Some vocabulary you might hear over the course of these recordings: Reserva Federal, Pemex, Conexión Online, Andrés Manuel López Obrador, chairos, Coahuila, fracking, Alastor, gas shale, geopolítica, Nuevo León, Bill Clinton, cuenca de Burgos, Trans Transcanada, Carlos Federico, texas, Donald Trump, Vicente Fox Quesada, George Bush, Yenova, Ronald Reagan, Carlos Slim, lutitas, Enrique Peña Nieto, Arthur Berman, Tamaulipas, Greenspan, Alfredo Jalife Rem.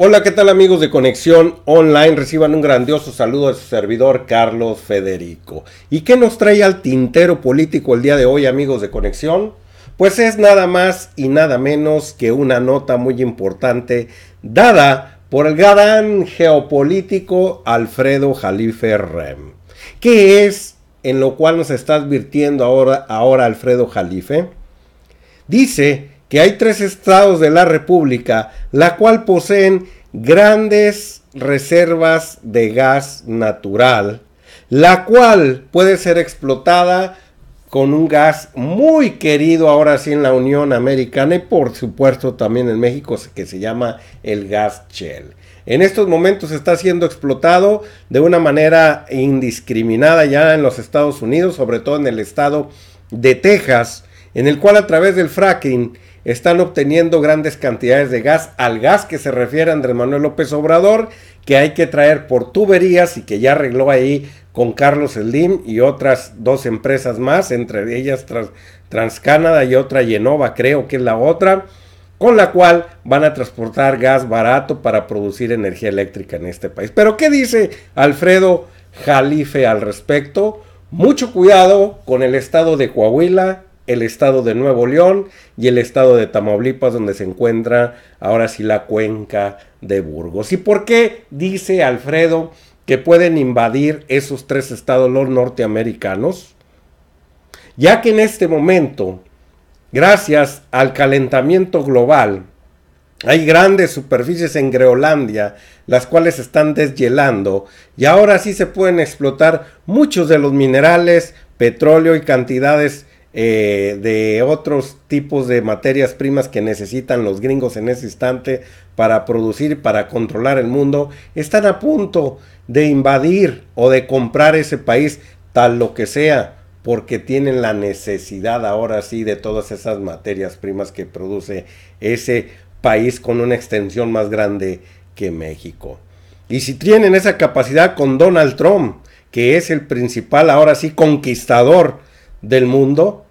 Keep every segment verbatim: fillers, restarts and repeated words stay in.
Hola, ¿qué tal amigos de Conexión Online? Reciban un grandioso saludo de su servidor Carlos Federico. ¿Y qué nos trae al tintero político el día de hoy, amigos de Conexión? Pues es nada más y nada menos que una nota muy importante dada por el galán geopolítico Alfredo Jalife Rem. ¿Qué es en lo cual nos está advirtiendo ahora, ahora Alfredo Jalife? Dice que hay tres estados de la República, la cual poseen grandes reservas de gas natural, la cual puede ser explotada con un gas muy querido ahora sí en la Unión Americana y por supuesto también en México, que se llama el gas shale. En estos momentos está siendo explotado de una manera indiscriminada ya en los Estados Unidos, sobre todo en el estado de Texas, en el cual a través del fracking están obteniendo grandes cantidades de gas, al gas que se refiere Andrés Manuel López Obrador, que hay que traer por tuberías y que ya arregló ahí con Carlos Slim y otras dos empresas más, entre ellas Trans Transcanada y otra Yenova, creo que es la otra, con la cual van a transportar gas barato para producir energía eléctrica en este país. Pero ¿qué dice Alfredo Jalife al respecto? Mucho cuidado con el estado de Coahuila, el estado de Nuevo León y el estado de Tamaulipas, donde se encuentra ahora sí la cuenca de Burgos. ¿Y por qué dice Alfredo que pueden invadir esos tres estados los norteamericanos? Ya que en este momento, gracias al calentamiento global, hay grandes superficies en Groenlandia, las cuales se están deshielando y ahora sí se pueden explotar muchos de los minerales, petróleo y cantidades Eh, de otros tipos de materias primas que necesitan los gringos en ese instante para producir, para controlar el mundo. Están a punto de invadir o de comprar ese país, tal lo que sea, porque tienen la necesidad ahora sí de todas esas materias primas que produce ese país con una extensión más grande que México. Y si tienen esa capacidad con Donald Trump, que es el principal ahora sí conquistador del mundo,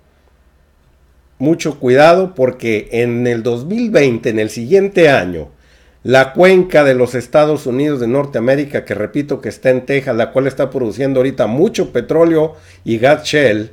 mucho cuidado, porque en el dos mil veinte, en el siguiente año, la cuenca de los Estados Unidos de Norteamérica, que repito que está en Texas, la cual está produciendo ahorita mucho petróleo y gas shale,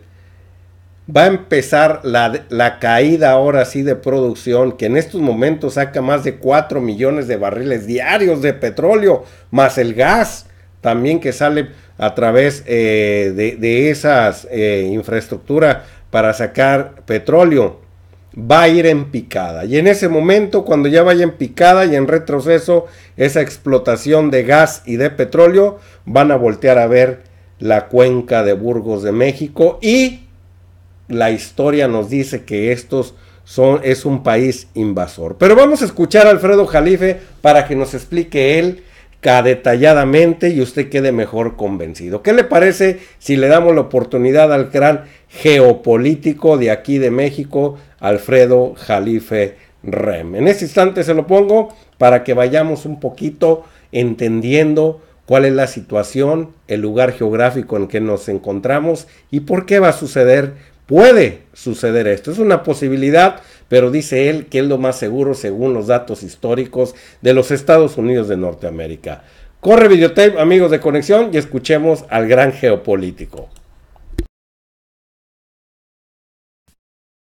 va a empezar la, la caída ahora sí de producción, que en estos momentos saca más de cuatro millones de barriles diarios de petróleo, más el gas también que sale a través eh, de, de esas eh, infraestructura para sacar petróleo. Va a ir en picada, y en ese momento, cuando ya vaya en picada y en retroceso esa explotación de gas y de petróleo, van a voltear a ver la cuenca de Burgos de México, y la historia nos dice que estos son, es un país invasor. Pero vamos a escuchar a Alfredo Jalife para que nos explique él detalladamente y usted quede mejor convencido. ¿Qué le parece si le damos la oportunidad al gran geopolítico de aquí de México, Alfredo Jalife Rem? En este instante se lo pongo para que vayamos un poquito entendiendo cuál es la situación, el lugar geográfico en que nos encontramos y por qué va a suceder, puede suceder esto. Es una posibilidad, pero dice él que es lo más seguro según los datos históricos de los Estados Unidos de Norteamérica. Corre videotape, amigos de Conexión, y escuchemos al gran geopolítico.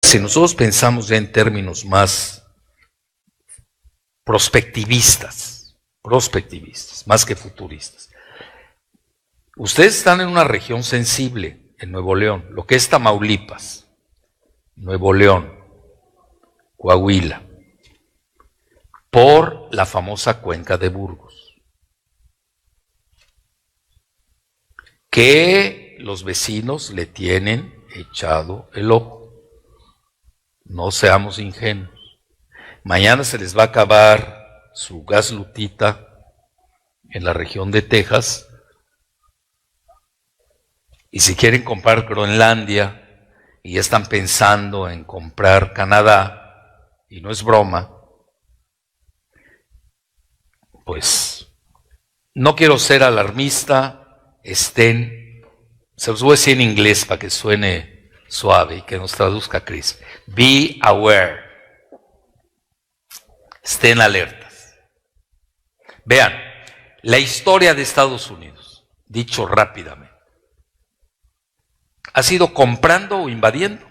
Si nosotros pensamos ya en términos más prospectivistas, prospectivistas, más que futuristas, ustedes están en una región sensible, en Nuevo León, lo que es Tamaulipas, Nuevo León, Coahuila, por la famosa cuenca de Burgos, que los vecinos le tienen echado el ojo. No seamos ingenuos. Mañana se les va a acabar su gas lutita en la región de Texas, y si quieren comprar Groenlandia y ya están pensando en comprar Canadá, y no es broma, pues no quiero ser alarmista, estén, se los voy a decir en inglés para que suene suave y que nos traduzca Chris, be aware, estén alertas, Vean, la historia de Estados Unidos, dicho rápidamente, ha sido comprando o invadiendo.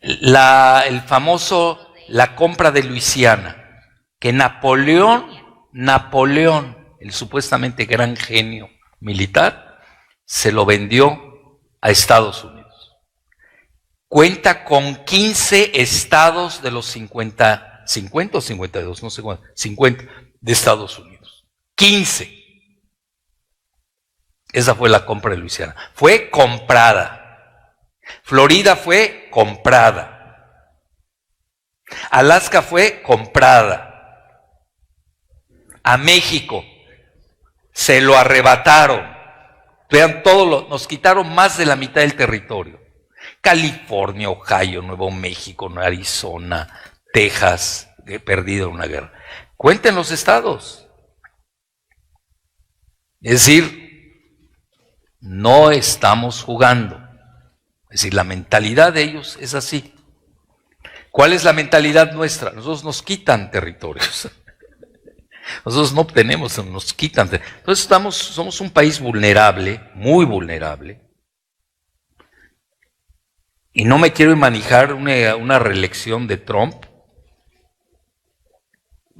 La, el famoso, la compra de Luisiana, que Napoleón, Napoleón, el supuestamente gran genio militar, se lo vendió a Estados Unidos. Cuenta con quince estados de los cincuenta, cincuenta o cincuenta y dos, no sé cuánto, cincuenta de Estados Unidos. quince. Esa fue la compra de Luisiana. Fue comprada. Florida fue comprada. Alaska fue comprada. A México se lo arrebataron. Vean, todo lo, nos quitaron más de la mitad del territorio. California, Ohio, Nuevo México, Arizona, Texas, he perdido una guerra. Cuenten los estados. Es decir, no estamos jugando. Es decir, la mentalidad de ellos es así. ¿Cuál es la mentalidad nuestra? Nosotros nos quitan territorios. Nosotros no obtenemos, nos quitan. Entonces estamos, somos un país vulnerable, muy vulnerable. Y no me quiero manejar una, una reelección de Trump.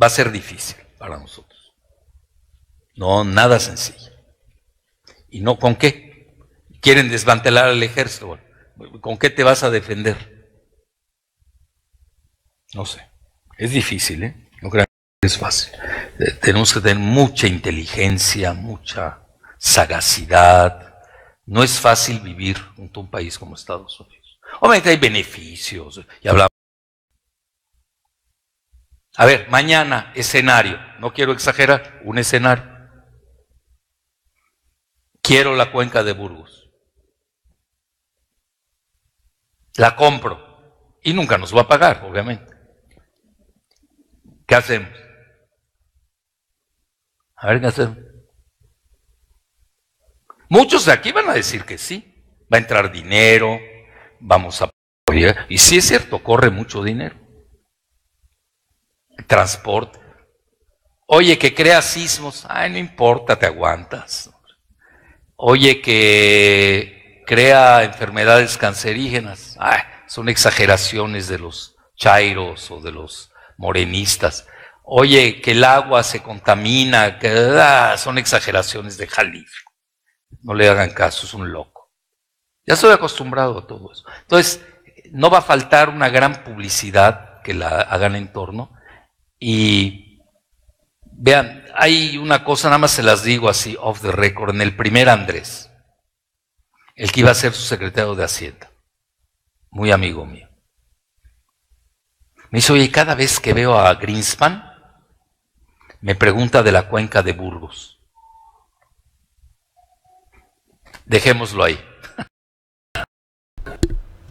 Va a ser difícil para nosotros. No, nada sencillo. ¿Y no con qué? ¿Quieren desmantelar al ejército? ¿Con qué te vas a defender? No sé. Es difícil, ¿eh? No crean que es fácil. Tenemos que tener mucha inteligencia, mucha sagacidad. No es fácil vivir junto a un país como Estados Unidos. Obviamente hay beneficios, y hablamos. A ver, mañana, escenario, no quiero exagerar, un escenario. Quiero la cuenca de Burgos. La compro, y nunca nos va a pagar, obviamente. ¿Qué hacemos? A ver, ¿qué hacemos? Muchos de aquí van a decir que sí, va a entrar dinero. Vamos a apoyar, y sí es cierto, corre mucho dinero. Transporte. Oye, que crea sismos. Ay, no importa, te aguantas. Oye, que crea enfermedades cancerígenas. Ay, son exageraciones de los chairos o de los morenistas. Oye, que el agua se contamina. Que, ah, son exageraciones de Jalife. No le hagan caso, es un loco. Ya estoy acostumbrado a todo eso. Entonces, no va a faltar una gran publicidad que la hagan en torno. Y vean, hay una cosa, nada más se las digo así, off the record, en el primer Andrés, el que iba a ser su secretario de Hacienda, muy amigo mío. Me dice, oye, cada vez que veo a Greenspan, me pregunta de la cuenca de Burgos. Dejémoslo ahí.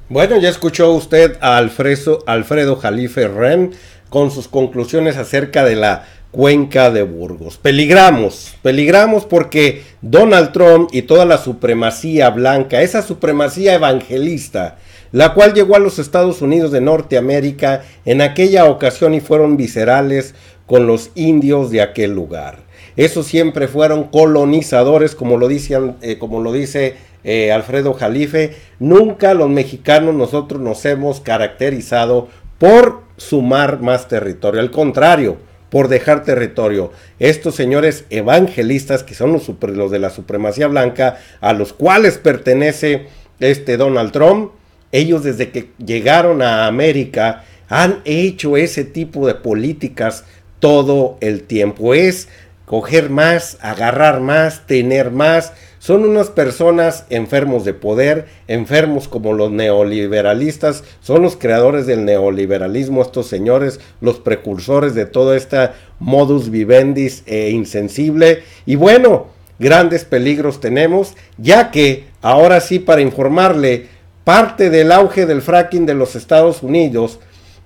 Bueno, ya escuchó usted a Alfredo, Alfredo Jalife Rem con sus conclusiones acerca de la cuenca de Burgos. Peligramos, peligramos porque Donald Trump y toda la supremacía blanca, esa supremacía evangelista, la cual llegó a los Estados Unidos de Norteamérica en aquella ocasión y fueron viscerales con los indios de aquel lugar. Esos siempre fueron colonizadores, como lo dicen, eh, como lo dice Eh, Alfredo Jalife. Nunca los mexicanos nosotros nos hemos caracterizado por sumar más territorio, al contrario, por dejar territorio. Estos señores evangelistas que son los, super, los de la supremacía blanca, a los cuales pertenece este Donald Trump, ellos desde que llegaron a América han hecho ese tipo de políticas todo el tiempo. Es coger más, agarrar más, tener más. Son unas personas enfermos de poder, enfermos como los neoliberalistas, son los creadores del neoliberalismo, estos señores, los precursores de todo este modus vivendi eh, insensible. Y bueno, grandes peligros tenemos, ya que ahora sí, para informarle, parte del auge del fracking de los Estados Unidos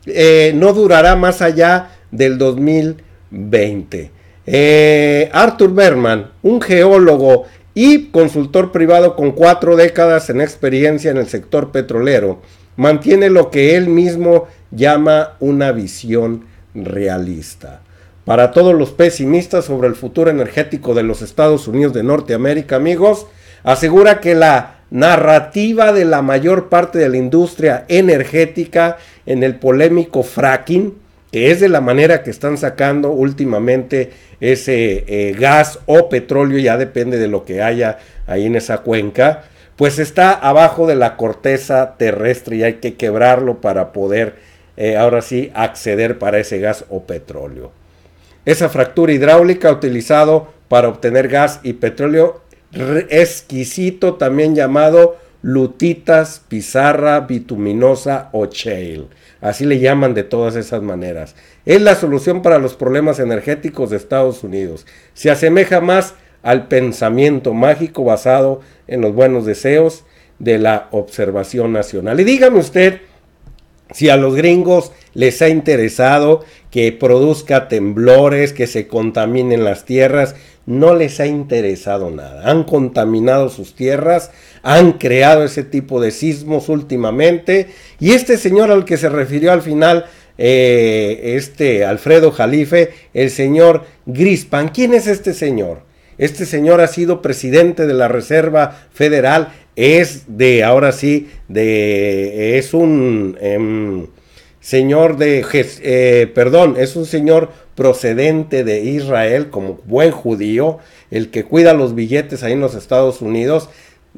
eh, no durará más allá del dos mil veinte. Eh, Arthur Berman, un geólogo y consultor privado con cuatro décadas en experiencia en el sector petrolero, mantiene lo que él mismo llama una visión realista. Para todos los pesimistas sobre el futuro energético de los Estados Unidos de Norteamérica, amigos, asegura que la narrativa de la mayor parte de la industria energética en el polémico fracking, que es de la manera que están sacando últimamente ese eh, gas o petróleo, ya depende de lo que haya ahí en esa cuenca, pues está abajo de la corteza terrestre y hay que quebrarlo para poder eh, ahora sí acceder para ese gas o petróleo. Esa fractura hidráulica utilizado para obtener gas y petróleo exquisito, también llamado lutitas, pizarra bituminosa o shale, así le llaman de todas esas maneras, es la solución para los problemas energéticos de Estados Unidos. Se asemeja más al pensamiento mágico basado en los buenos deseos de la observación nacional. Y dígame usted si a los gringos les ha interesado que produzca temblores, que se contaminen las tierras. No les ha interesado nada. Han contaminado sus tierras, han creado ese tipo de sismos últimamente. Y este señor al que se refirió al final, eh, este Alfredo Jalife, el señor Greenspan, ¿quién es este señor? Este señor ha sido presidente de la Reserva Federal, es de, ahora sí, de, es un eh, señor de, eh, perdón, es un señor procedente de Israel, como buen judío, el que cuida los billetes ahí en los Estados Unidos,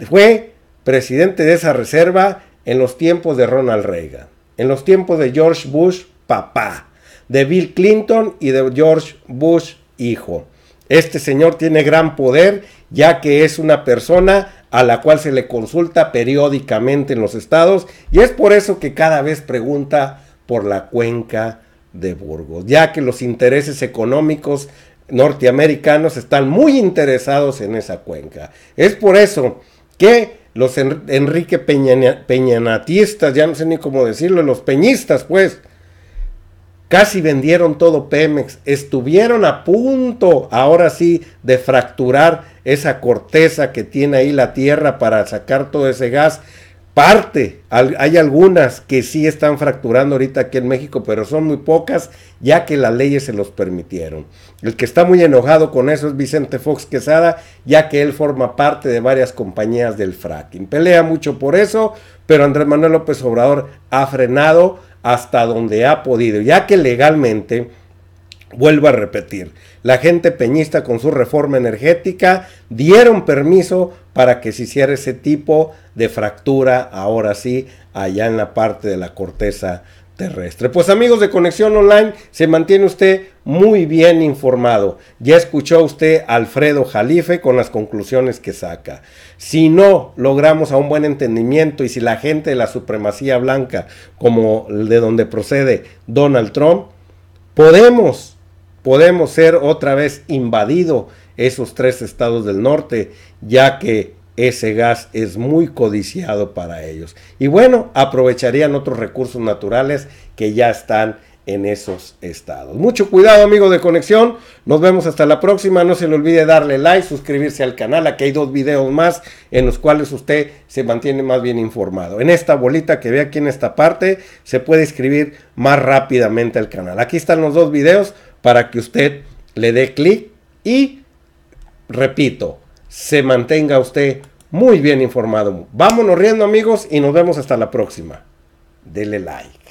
fue presidente de esa reserva en los tiempos de Ronald Reagan, en los tiempos de George Bush, papá, de Bill Clinton y de George Bush, hijo. Este señor tiene gran poder, ya que es una persona a la cual se le consulta periódicamente en los estados, y es por eso que cada vez pregunta por la cuenca de Burgos, ya que los intereses económicos norteamericanos están muy interesados en esa cuenca. Es por eso que los en- Enrique Peña- Peñanatistas, ya no sé ni cómo decirlo, los peñistas, pues, casi vendieron todo Pemex, estuvieron a punto, ahora sí, de fracturar esa corteza que tiene ahí la tierra para sacar todo ese gas. Parte, hay algunas que sí están fracturando ahorita aquí en México, pero son muy pocas, ya que las leyes se los permitieron. El que está muy enojado con eso es Vicente Fox Quesada, ya que él forma parte de varias compañías del fracking. Pelea mucho por eso, pero Andrés Manuel López Obrador ha frenado hasta donde ha podido, ya que legalmente, vuelvo a repetir, la gente peñista con su reforma energética dieron permiso para que se hiciera ese tipo de fractura, ahora sí, allá en la parte de la corteza terrestre. Pues amigos de Conexión Online, se mantiene usted muy bien informado. Ya escuchó usted a Alfredo Jalife con las conclusiones que saca. Si no logramos a un buen entendimiento y si la gente de la supremacía blanca, como de donde procede Donald Trump, podemos, podemos ser otra vez invadido esos tres estados del norte, ya que ese gas es muy codiciado para ellos. Y bueno, aprovecharían otros recursos naturales que ya están en esos estados. Mucho cuidado, amigos de Conexión. Nos vemos hasta la próxima. No se le olvide darle like, suscribirse al canal. Aquí hay dos videos más en los cuales usted se mantiene más bien informado. En esta bolita que ve aquí en esta parte, se puede inscribir más rápidamente al canal. Aquí están los dos videos para que usted le dé clic y, repito, se mantenga usted muy bien informado. Vámonos riendo, amigos, y nos vemos hasta la próxima. Dele like.